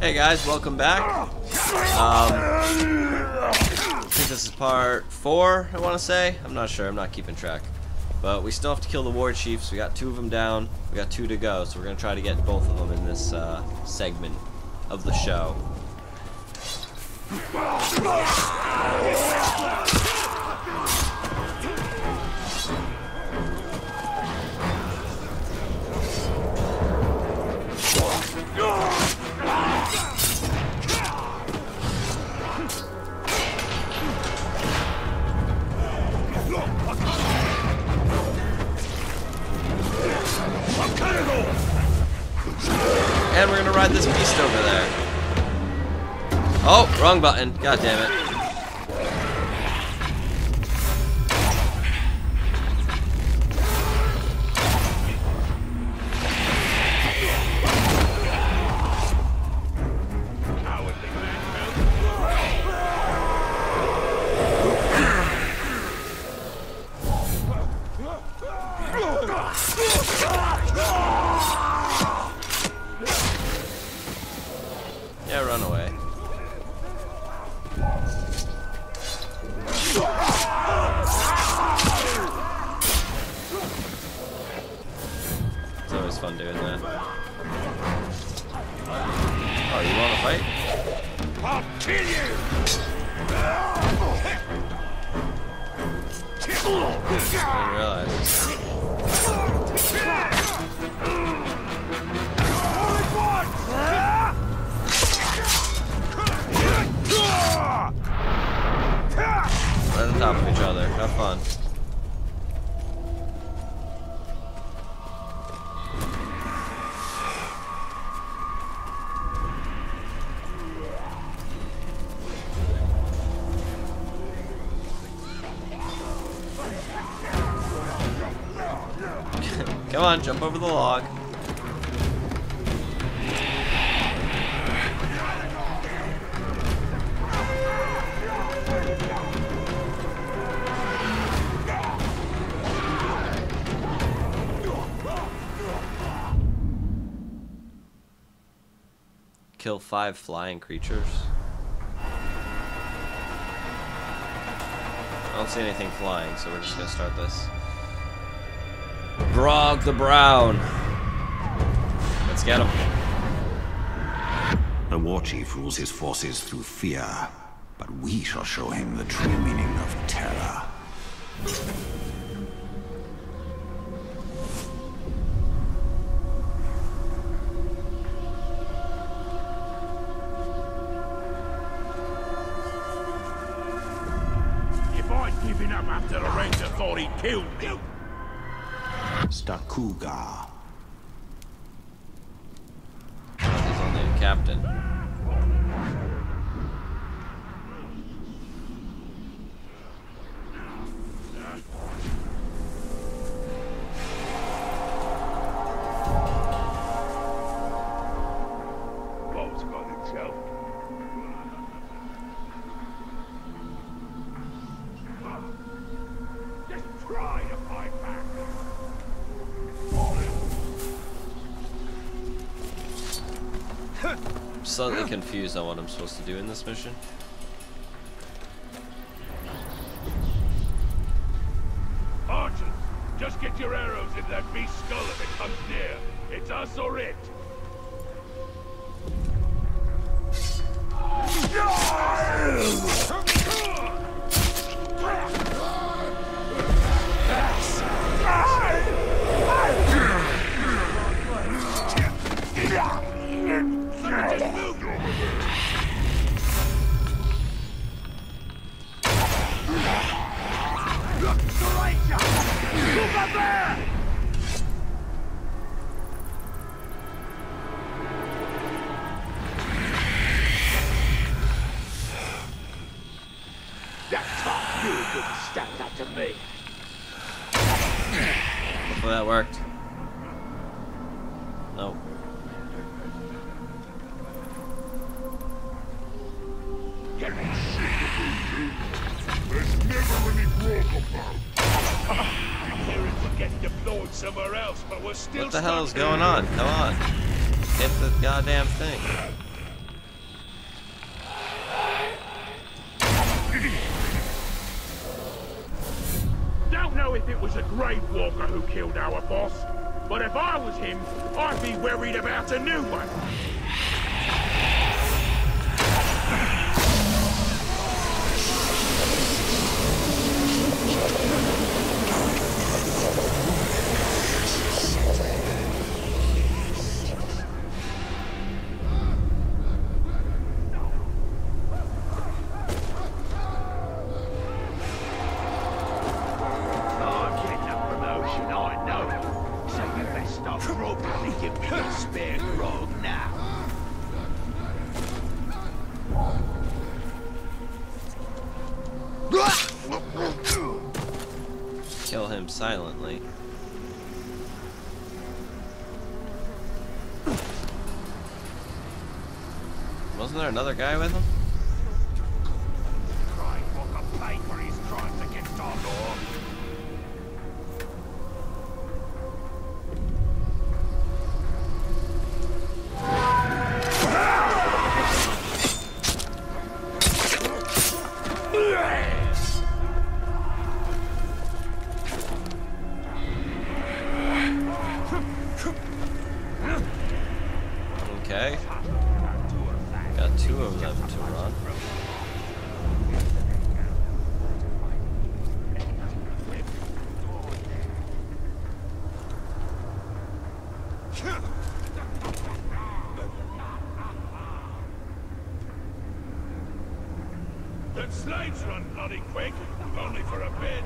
Hey guys, welcome back. I think this is part 4, I want to say. I'm not sure, I'm not keeping track. But we still have to kill the war chiefs. We got 2 of them down. We got 2 to go, so we're going to try to get both of them in this segment of the show. And we're gonna ride this beast over there. Oh, wrong button. God damn it. Yeah, run away. It's always fun doing that. Oh, you want to fight? I'll kill you! I didn't realize. Right on top of each other. Have fun. Come on, jump over the log. Kill 5 flying creatures. I don't see anything flying, so we're just gonna start this. Brog the Brown. Let's get him. The war chief rules his forces through fear, but we shall show him the true meaning of terror. Giving up after the ranger thought he killed me. Stakuga. He's only a captain. Boat's got itself. Try to fight back. I'm slightly confused on what I'm supposed to do in this mission. Archers, just get your arrows in that beast's skull if it comes near. It's us or it. Stand up to me. Hopefully that worked. No. Get me sick of you. There's never any broken about. I hear it will get deployed somewhere else, but we're still. What the hell is going on? Come on. Hit the goddamn thing. was a grave walker who killed our boss, but if I was him, I'd be worried about a new one. Kill him silently. Wasn't there another guy with him? Okay. Got two of them to run. The slaves run bloody quick, only for a bit.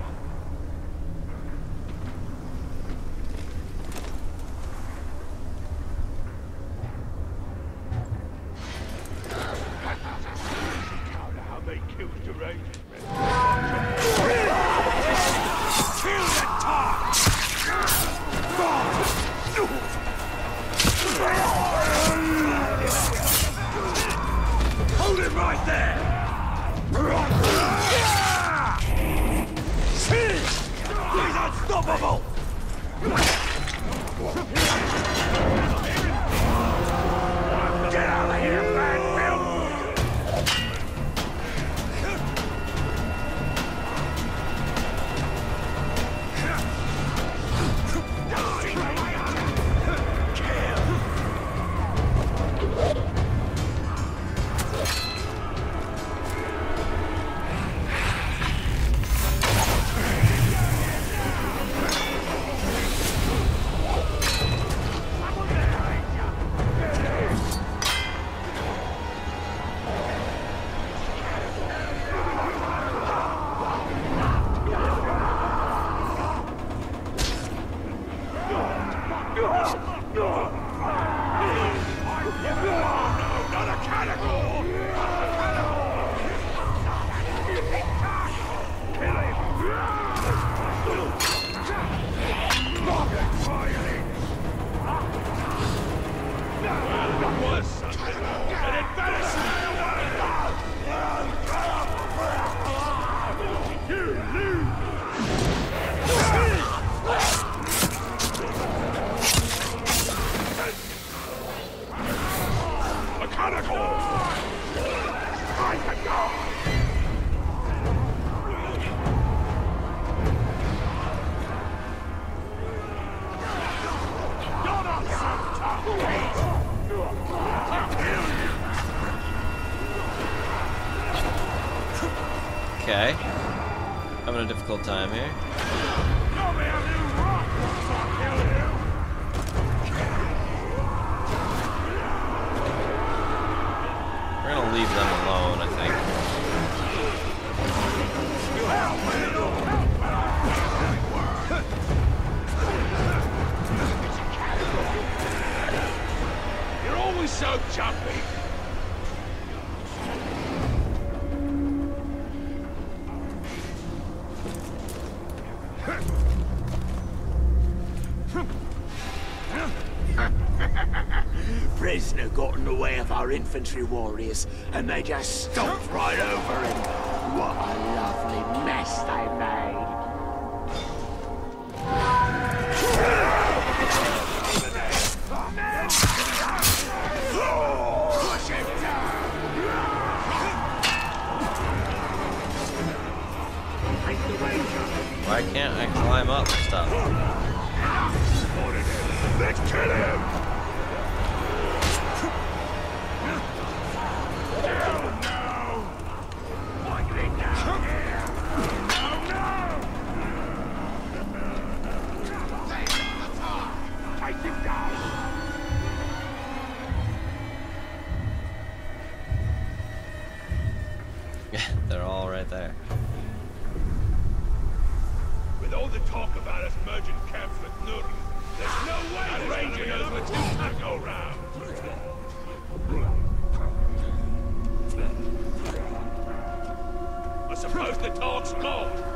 Hold it right there! He's unstoppable! Get out of here, okay, having a difficult time here. We're gonna leave them alone, I think. You're always so jumpy. Prisoner got in the way of our infantry warriors, and they just stomped right over him. What a lovely mess they made. Why can't I climb up and stuff? Let's get him! Down now! Down here! No! Take the top! Take him down! They're all right there. With all the talk about us merging camps with Nuri, there's no way Ranger knows what to go round. I suppose the talk's more.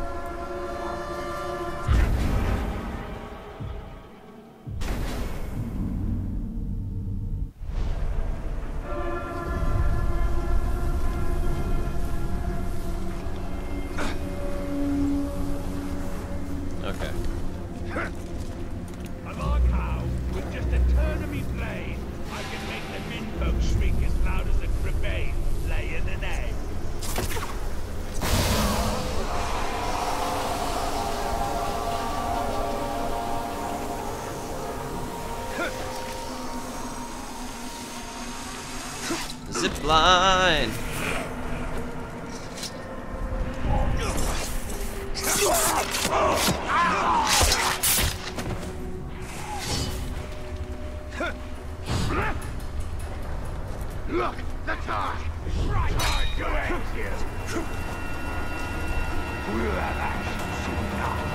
Zipline! Look, the car! Right! Go ahead here! We'll have action soon enough.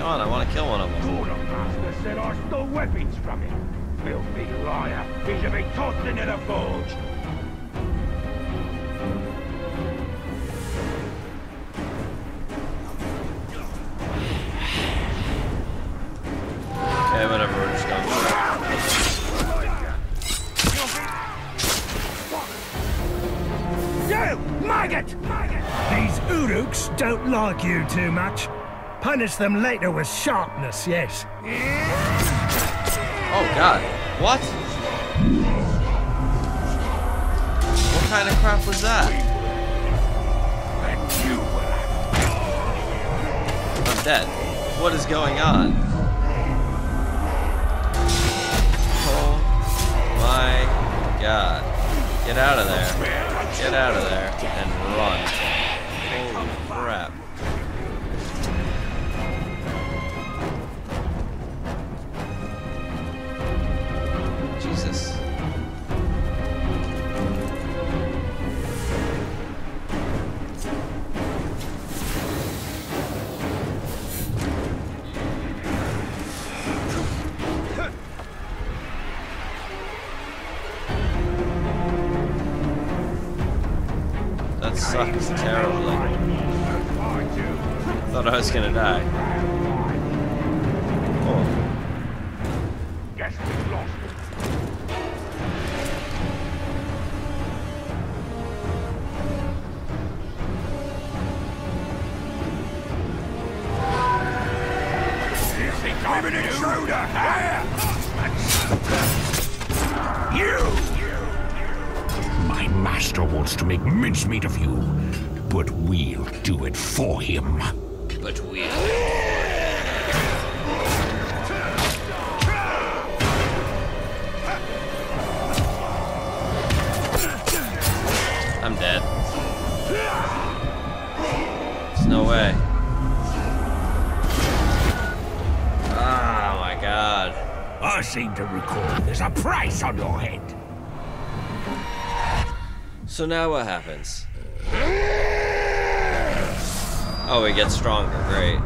I want to kill one of them. Quartermaster said I stole weapons from him. Filthy liar. He should be tossed into the forge. Okay, whatever. We're just going to try. You maggot! These Uruks don't like you too much. Punish them later with sharpness, yes. Oh god. What? What kind of crap was that? I'm dead. What is going on? Oh my god. Get out of there. Get out of there and run. Holy crap. Jesus. That sucks terribly. Thought I was gonna die. Oh. I'm an intruder! You! My master wants to make mincemeat of you, but we'll do it for him. But we'll... I'm dead. There's no way. Oh my god. I seem to recall there's a price on your head. So now what happens? Oh, it gets stronger, great.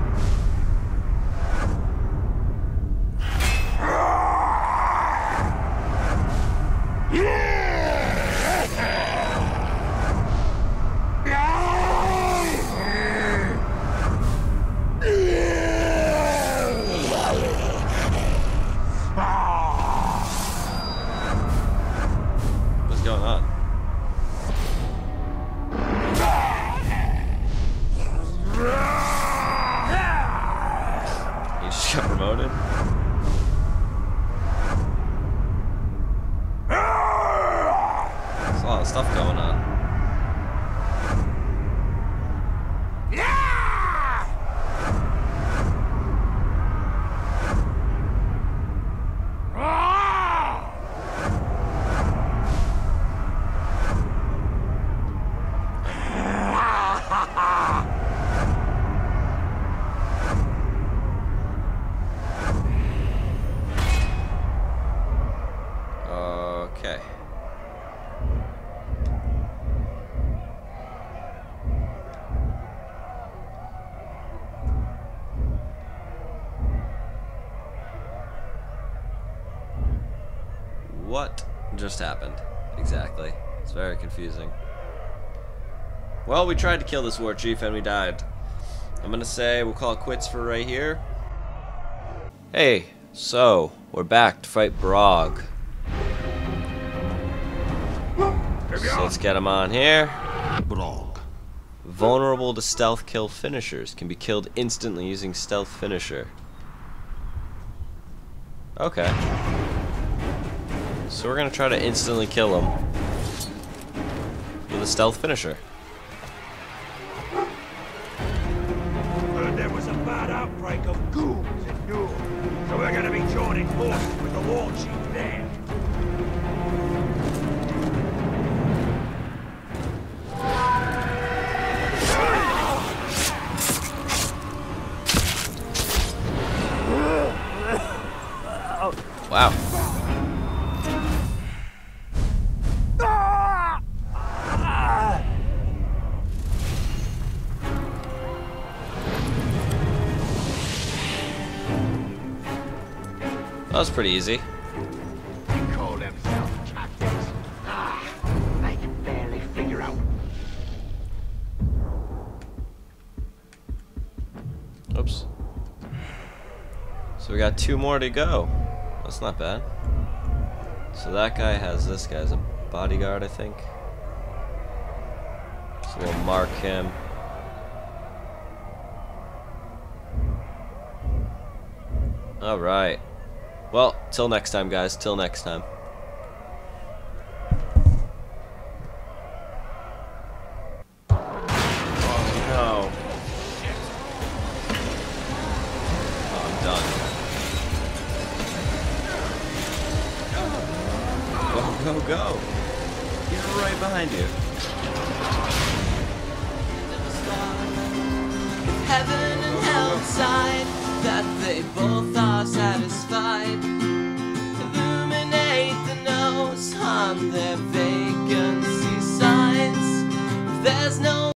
What just happened? Exactly. It's very confusing. Well, we tried to kill this war chief and we died. I'm gonna say we'll call it quits for right here. Hey, so we're back to fight Brog. So let's get him on here. Brog. Vulnerable to stealth kill finishers. Can be killed instantly using stealth finisher. Okay. So we're gonna try to instantly kill him with a stealth finisher. There was a bad outbreak of ghouls in Newell, so we're gonna be joining forces with the war chief there. Wow. That was pretty easy. They call themselves captains. I can barely figure out. Oops. So we got two more to go. That's not bad. So that guy has this guy as a bodyguard, I think. So we'll mark him. All right. Well, till next time, guys. Till next time. Oh, no. Oh, I'm done. Go, go, go. He's right behind you. Heaven and hell side. That they both are satisfied.